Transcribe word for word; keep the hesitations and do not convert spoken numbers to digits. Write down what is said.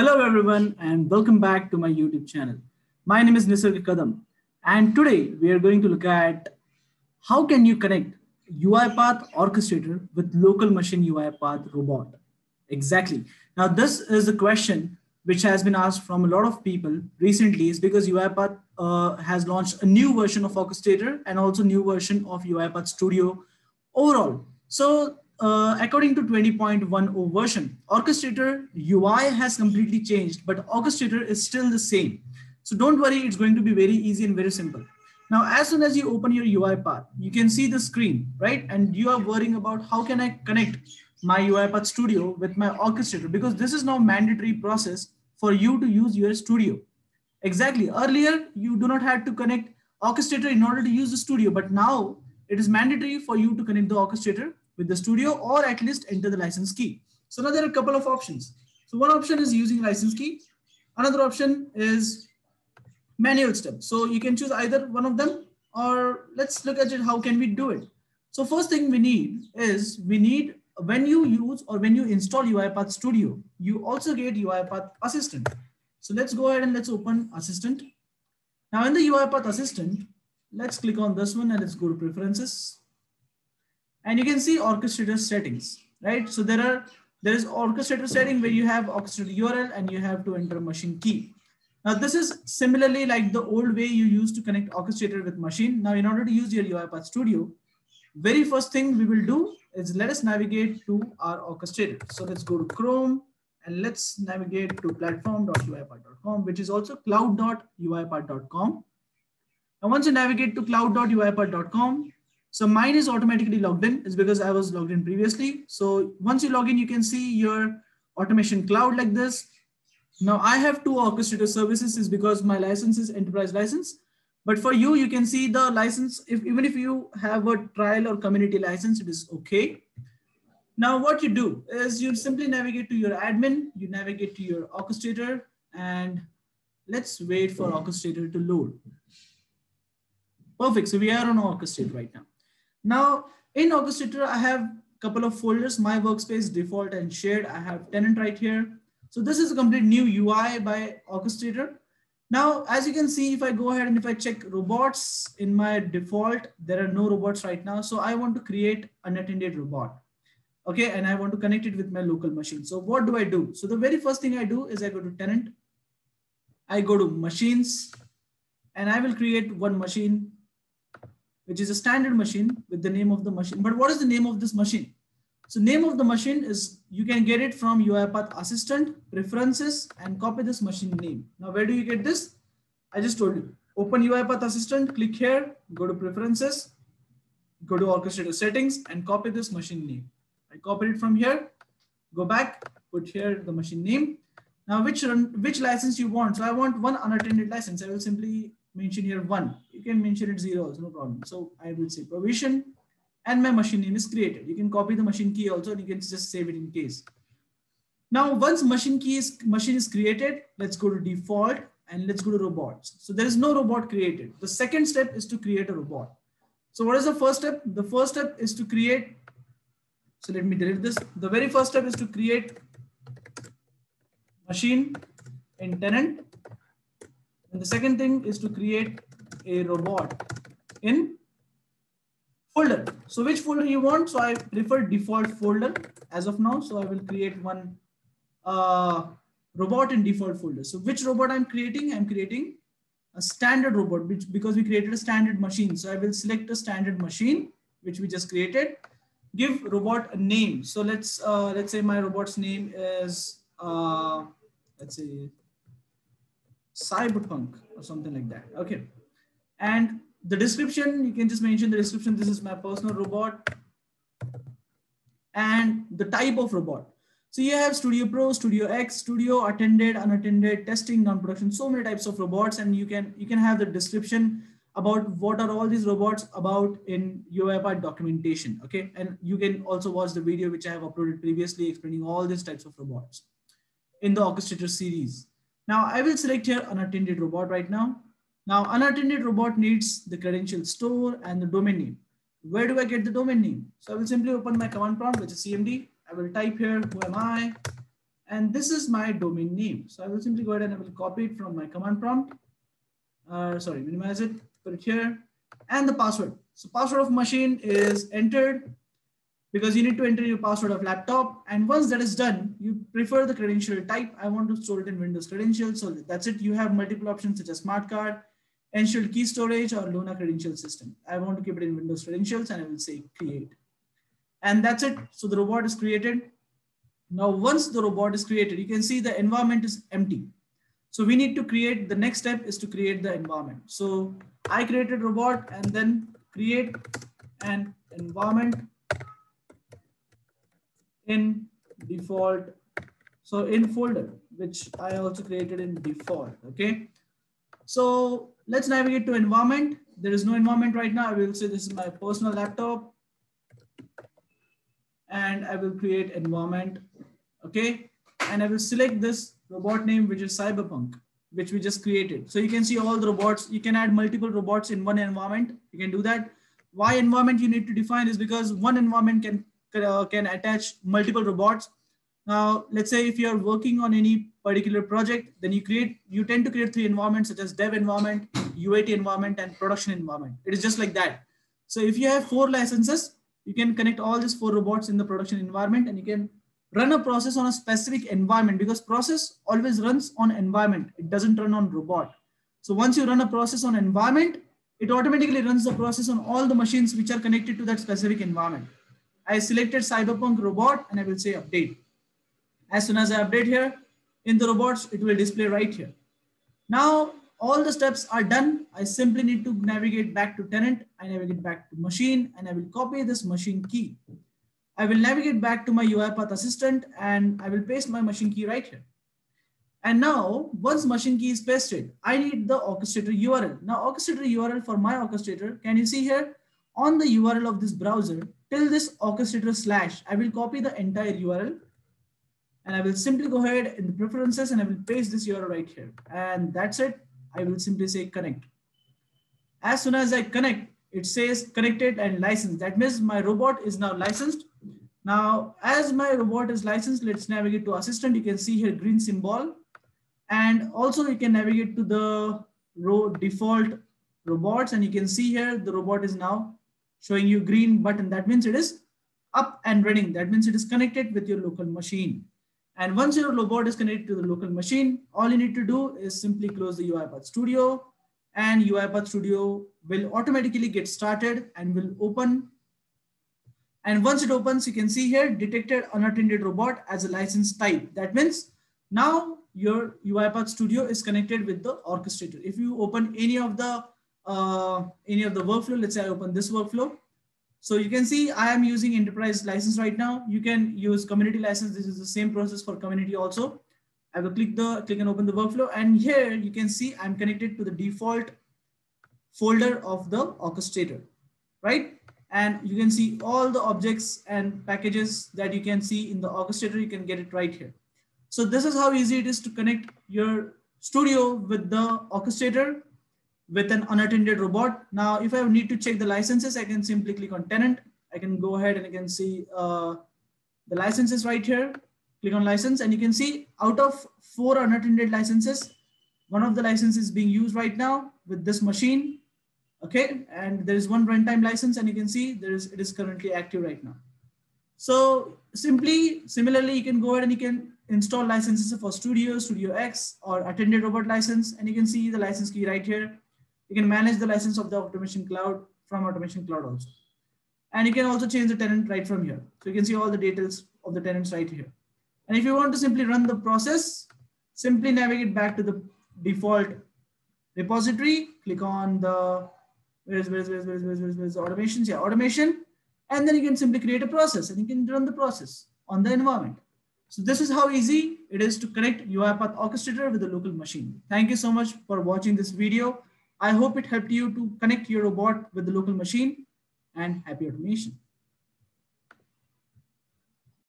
Hello everyone and welcome back to my YouTube channel. My name is Nisarg Kadam and today we are going to look at how can you connect UiPath Orchestrator with local machine UiPath robot. Exactly. Now this is a question which has been asked from a lot of people recently is because UiPath uh, has launched a new version of Orchestrator and also new version of UiPath Studio overall. So Uh, according to twenty point ten version, Orchestrator U I has completely changed, but Orchestrator is still the same. So don't worry, it's going to be very easy and very simple. Now, as soon as you open your UiPath, you can see the screen, right? And you are worrying about how can I connect my UiPath Studio with my Orchestrator, because this is now mandatory process for you to use your Studio. Exactly. Earlier, you do not have to connect Orchestrator in order to use the Studio, but now it is mandatory for you to connect the Orchestrator with the Studio or at least enter the license key. So now there are a couple of options. So one option is using license key. Another option is manual step. So you can choose either one of them, or let's look at it. How can we do it? So first thing we need is we need when you use or when you install UiPath Studio, you also get UiPath Assistant. So let's go ahead and let's open Assistant. Now in the UiPath Assistant, let's click on this one and let's go to Preferences. And you can see Orchestrator settings, right? So there are there is Orchestrator setting where you have Orchestrator U R L and you have to enter machine key. Now this is similarly like the old way you used to connect Orchestrator with machine. Now in order to use your UiPath Studio, very first thing we will do is let us navigate to our Orchestrator. So let's go to Chrome and let's navigate to platform dot U I path dot com, which is also cloud dot U I path dot com. Now once you navigate to cloud dot U I path dot com, so mine is automatically logged in, is because I was logged in previously. So once you log in, you can see your automation cloud like this. Now I have two Orchestrator services is because my license is enterprise license, but for you, you can see the license. If, even if you have a trial or community license, it is okay. Now what you do is you simply navigate to your admin, you navigate to your Orchestrator, and let's wait for Orchestrator to load. Perfect, so we are on Orchestrator right now. Now in Orchestrator, I have a couple of folders, my workspace, default and shared. I have tenant right here. So this is a complete new U I by Orchestrator. Now, as you can see, if I go ahead and if I check robots in my default, there are no robots right now. So I want to create an attended robot. Okay, and I want to connect it with my local machine. So what do I do? So the very first thing I do is I go to tenant, I go to machines, and I will create one machine, which is a standard machine with the name of the machine. But what is the name of this machine? So name of the machine is, you can get it from UiPath Assistant, Preferences, and copy this machine name. Now, where do you get this? I just told you, open UiPath Assistant, click here, go to Preferences, go to Orchestrator settings and copy this machine name. I copied it from here, go back, put here the machine name. Now, which, which license you want? So I want one unattended license. I will simply mention here one. You can mention it zero, no problem. So I will say provision and my machine name is created. You can copy the machine key also and you can just save it in case. Now, once machine key is, machine is created, let's go to default and let's go to robots. So there is no robot created. The second step is to create a robot. So what is the first step? The first step is to create. So let me delete this. The very first step is to create machine in tenant. And the second thing is to create a robot in folder. So which folder you want? So I prefer default folder as of now. So I will create one uh, robot in default folder. So which robot I'm creating? I'm creating a standard robot which, because we created a standard machine. So I will select a standard machine, which we just created, give robot a name. So let's, uh, let's say my robot's name is, uh, let's say, Cyberpunk or something like that. Okay. And the description, you can just mention the description. This is my personal robot and the type of robot. So you have Studio Pro, Studio X, Studio, attended, unattended, testing, non-production, so many types of robots. And you can, you can have the description about what are all these robots about in UiPath documentation. Okay. And you can also watch the video, which I have uploaded previously explaining all these types of robots in the Orchestrator series. Now I will select here unattended robot right now. Now unattended robot needs the credential store and the domain name. Where do I get the domain name? So I will simply open my command prompt, which is C M D. I will type here, who am I? And this is my domain name. So I will simply go ahead and I will copy it from my command prompt. Uh, sorry, minimize it, put it here. And the password. So password of machine is entered because you need to enter your password of laptop. And once that is done, you prefer the credential type. I want to store it in Windows credentials. So that's it. You have multiple options such as smart card, Ensure key storage, or Luna credential system. I want to keep it in Windows credentials and I will say create. And that's it. So the robot is created. Now, once the robot is created, you can see the environment is empty. So we need to create, the next step is to create the environment. So I created robot and then create an environment in default. So in folder, which I also created in default, okay? So let's navigate to environment. There is no environment right now. I will say this is my personal laptop and I will create environment, okay? And I will select this robot name, which is Cyberpunk, which we just created. So you can see all the robots. You can add multiple robots in one environment. You can do that. Why environment you need to define is because one environment can, uh, can attach multiple robots. Now, let's say if you're working on any particular project, then you create, you tend to create three environments such as dev environment, U A T environment, and production environment. It is just like that. So if you have four licenses, you can connect all these four robots in the production environment and you can run a process on a specific environment because process always runs on environment. It doesn't run on robot. So once you run a process on environment, it automatically runs the process on all the machines which are connected to that specific environment. I selected Cyberpunk robot and I will say update. As soon as I update here, in the robots, it will display right here. Now, all the steps are done. I simply need to navigate back to tenant. I navigate back to machine and I will copy this machine key. I will navigate back to my UiPath Assistant and I will paste my machine key right here. And now, once machine key is pasted, I need the orchestrator U R L. Now, orchestrator U R L for my orchestrator, can you see here? On the U R L of this browser, till this orchestrator slash, I will copy the entire U R L. And I will simply go ahead in the preferences and I will paste this U R L right here. And that's it. I will simply say connect. As soon as I connect, it says connected and licensed. That means my robot is now licensed. Now, as my robot is licensed, let's navigate to assistant. You can see here green symbol. And also you can navigate to the row default robots. And you can see here, the robot is now showing you green button. That means it is up and running. That means it is connected with your local machine. And once your robot is connected to the local machine, all you need to do is simply close the UiPath Studio and UiPath Studio will automatically get started and will open. And once it opens, you can see here, detected unattended robot as a license type. That means now your UiPath Studio is connected with the orchestrator. If you open any of the, uh, any of the workflow, let's say I open this workflow. So you can see I am using enterprise license right now. You can use community license. This is the same process for community also. I will click the click and open the workflow. And here you can see I'm connected to the default folder of the orchestrator, right? And you can see all the objects and packages that you can see in the orchestrator. You can get it right here. So this is how easy it is to connect your studio with the orchestrator with an unattended robot. Now, if I need to check the licenses, I can simply click on tenant. I can go ahead and I can see uh, the licenses right here. Click on license and you can see out of four unattended licenses, one of the licenses is being used right now with this machine. Okay, and there is one runtime license and you can see there is, it is currently active right now. So simply, similarly, you can go ahead and you can install licenses for Studio, Studio X or attended robot license. And you can see the license key right here. You can manage the license of the automation cloud from automation cloud also. And you can also change the tenant right from here. So you can see all the details of the tenants right here. And if you want to simply run the process, simply navigate back to the default repository, click on the, where is, where is, where is, where is, where is, where is the automations? Yeah, automation. And then you can simply create a process and you can run the process on the environment. So this is how easy it is to connect UiPath Orchestrator with the local machine. Thank you so much for watching this video. I hope it helped you to connect your robot with the local machine and happy automation.